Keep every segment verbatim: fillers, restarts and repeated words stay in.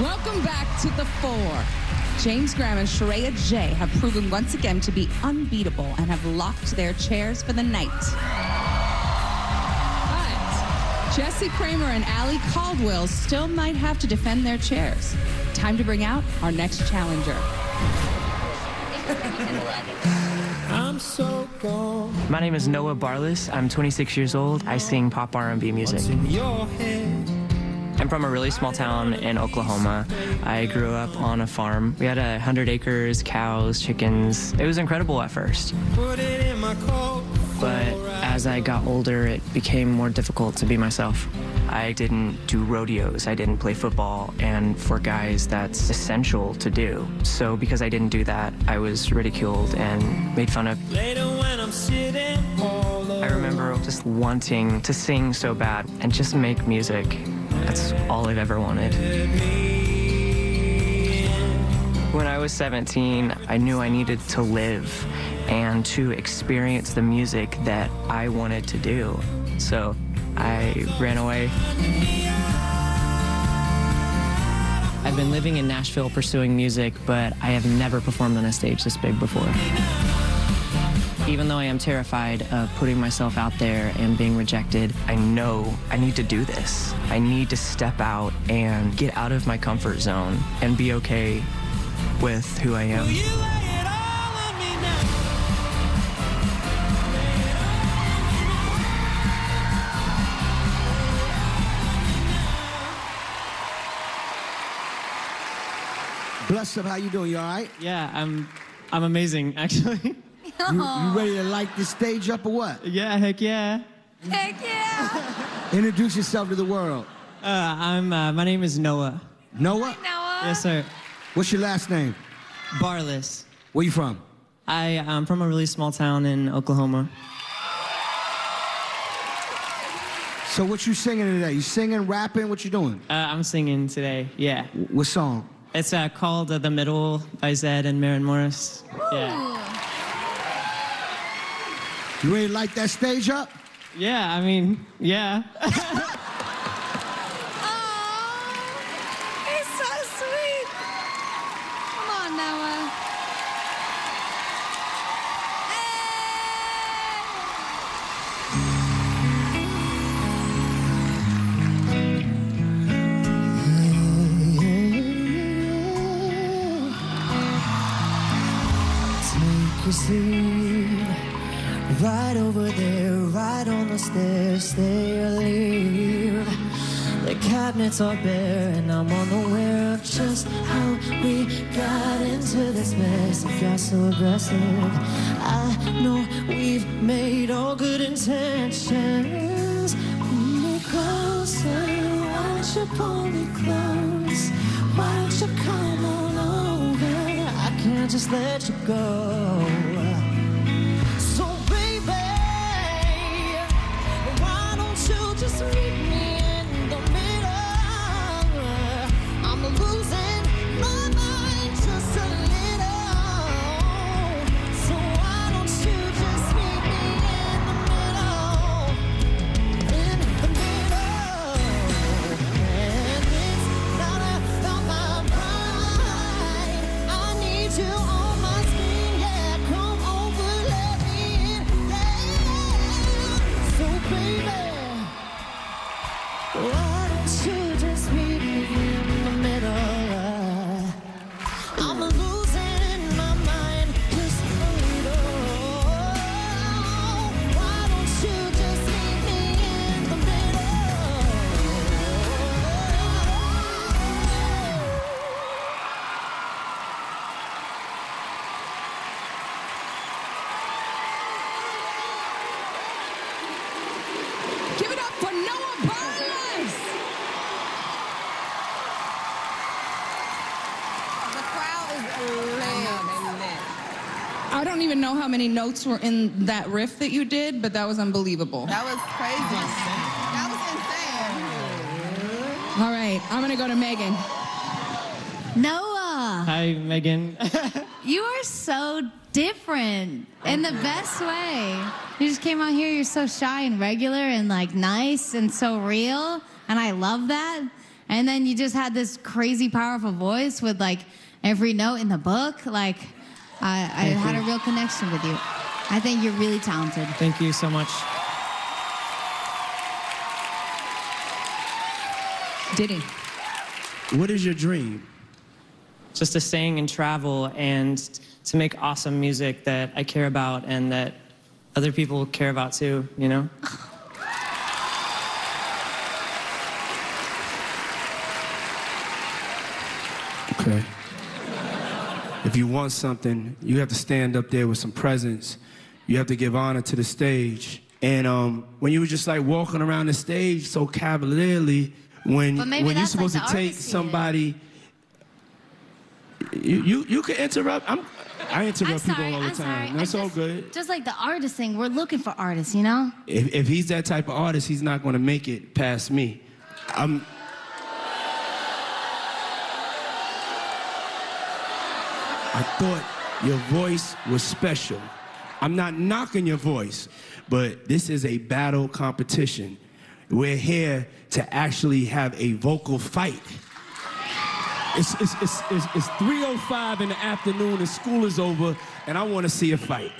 Welcome back to The Four. James Graham and Shreya J have proven once again to be unbeatable and have locked their chairs for the night. But Jesse Kramer and Ally Caldwell still might have to defend their chairs. Time to bring out our next challenger. I'm so gone. My name is Noah Barlass. I'm twenty-six years old. I sing pop R and B music. I'm from a really small town in Oklahoma. I grew up on a farm. We had a hundred acres, cows, chickens. It was incredible at first. But as I got older, it became more difficult to be myself. I didn't do rodeos, I didn't play football, and for guys, that's essential to do. So because I didn't do that, I was ridiculed and made fun of. Later when I'm sitting all alone. I remember just wanting to sing so bad and just make music. That's all I've ever wanted. When I was seventeen, I knew I needed to live and to experience the music that I wanted to do. So I ran away. I've been living in Nashville pursuing music, but I have never performed on a stage this big before. Even though I am terrified of putting myself out there and being rejected, I know I need to do this. I need to step out and get out of my comfort zone and be okay with who I am. Bless them. How you doing? You all right? Yeah, I'm, I'm amazing, actually. You, you ready to light the stage up or what? Yeah, heck yeah. Heck yeah. Introduce yourself to the world. Uh, I'm, uh, my name is Noah. Noah? Hi, Noah. Yes, sir. What's your last name? Barlass. Where you from? I am from a really small town in Oklahoma. So what you singing today? You singing, rapping? What you doing? Uh, I'm singing today, yeah. What song? It's uh, called uh, The Middle by Zedd and Maren Morris. Ooh. Yeah. You ready to light that stage up? Yeah, I mean, yeah. Oh, he's so sweet. Come on, Noah. Hey. Take your seat. Right over there, right on the stairs, stay or leave. The cabinets are bare and I'm unaware of just how we got into this mess. It got so aggressive. I know we've made all good intentions. Pull me closer, why don't you pull me close? Why don't you come on over? I can't just let you go. Just meet me in the middle. I'm losing my mind just a little. So why don't you just meet me in the middle? In the middle. And it's not about my pride. I need you on my skin. Yeah, come over, let me in. Yeah. So baby, why don't you just meet me in the middle? I'm losing my mind just a little. Why don't you just meet me in the middle? Give it up for Noah Barlass! I don't even know how many notes were in that riff that you did, but that was unbelievable. That was crazy. That was insane. All right, I'm gonna go to Megan. Noah. Hi, Megan. You are so different in the best way. You just came out here, you're so shy and regular and like nice and so real, and I love that. And then you just had this crazy, powerful voice with, like, every note in the book. Like, I, I had you. a real connection with you. I think you're really talented. Thank you so much. Diddy. What is your dream? Just to sing and travel and to make awesome music that I care about and that other people care about too, you know? Okay. If you want something, you have to stand up there with some presence. You have to give honor to the stage. And um, when you were just like walking around the stage so cavalierly, when, when you're supposed like to take somebody, you, you, you can interrupt. I'm, I interrupt sorry, people all the I'm time. Sorry. That's just, all good. Just like the artist thing, we're looking for artists, you know? If, if he's that type of artist, he's not going to make it past me. I'm... I thought your voice was special. I'm not knocking your voice, but this is a battle competition. We're here to actually have a vocal fight. It's, it's, it's, it's, it's three oh five in the afternoon and school is over, and I want to see a fight.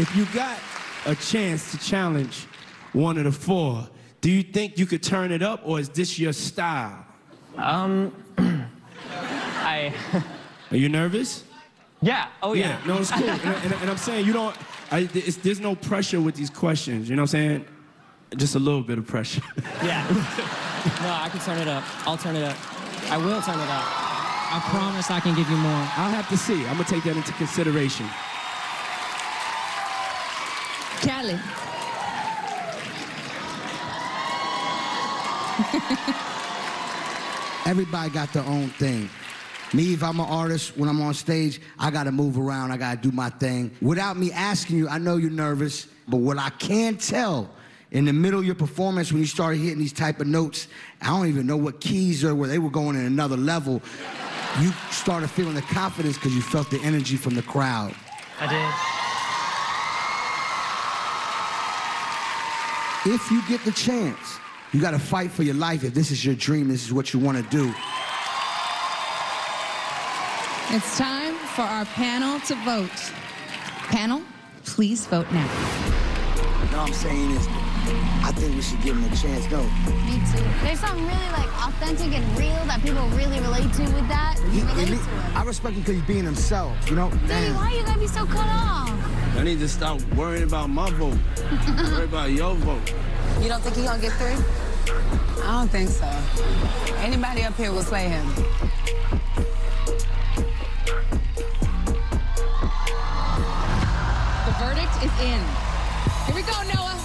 If you got a chance to challenge one of the four, do you think you could turn it up, or is this your style? Um, I... Are you nervous? Yeah, oh yeah. Yeah. No, it's cool. and, and, and I'm saying, you don't... I, it's, there's no pressure with these questions, you know what I'm saying? Just a little bit of pressure. Yeah. No, I can turn it up. I'll turn it up. I will turn it up. I promise I can give you more. I'll have to see. I'm going to take that into consideration. Kelly. Everybody got their own thing. Me, if I'm an artist, when I'm on stage, I gotta move around, I gotta do my thing. Without me asking you, I know you're nervous, but what I can tell, in the middle of your performance, when you started hitting these type of notes, I don't even know what keys are, where they were going in another level, you started feeling the confidence because you felt the energy from the crowd. I did. If you get the chance, you gotta fight for your life. If this is your dream, this is what you wanna do. It's time for our panel to vote. Panel, please vote now. All I'm saying is, I think we should give them a chance, though. Me too. There's something really, like, authentic and real that people really relate to with that. You relate to it. I respect him because he's being himself, you know? Dude, why you gotta be so cut off? I need to stop worrying about my vote. Worry about your vote. You don't think he's gonna get through? I don't think so. Anybody up here will slay him. The verdict is in. Here we go, Noah.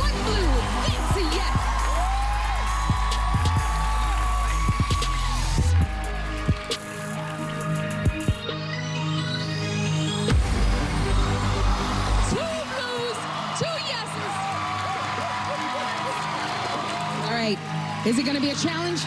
One blue, it's a yes. Is it going to be a challenge?